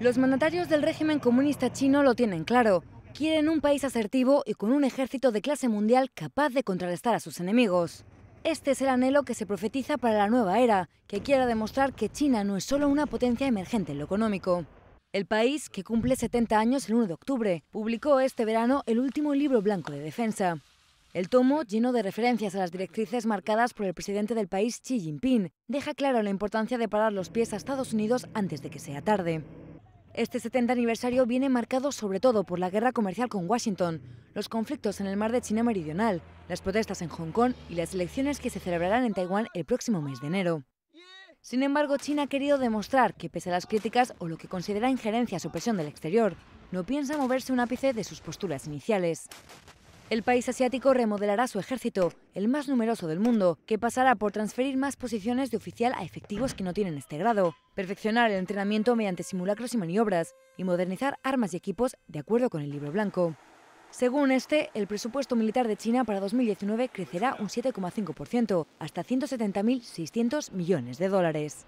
Los mandatarios del régimen comunista chino lo tienen claro. Quieren un país asertivo y con un ejército de clase mundial capaz de contrarrestar a sus enemigos. Este es el anhelo que se profetiza para la nueva era, que quiera demostrar que China no es solo una potencia emergente en lo económico. El país, que cumple 70 años el 1 de octubre, publicó este verano el último libro blanco de defensa. El tomo, lleno de referencias a las directrices marcadas por el presidente del país, Xi Jinping, deja claro la importancia de parar los pies a Estados Unidos antes de que sea tarde. Este 70 aniversario viene marcado sobre todo por la guerra comercial con Washington, los conflictos en el mar de China Meridional, las protestas en Hong Kong y las elecciones que se celebrarán en Taiwán el próximo mes de enero. Sin embargo, China ha querido demostrar que, pese a las críticas o lo que considera injerencias o presión del exterior, no piensa moverse un ápice de sus posturas iniciales. El país asiático remodelará su ejército, el más numeroso del mundo, que pasará por transferir más posiciones de oficial a efectivos que no tienen este grado, perfeccionar el entrenamiento mediante simulacros y maniobras, y modernizar armas y equipos de acuerdo con el libro blanco. Según este, el presupuesto militar de China para 2019 crecerá un 7,5%, hasta 170.600 millones de dólares.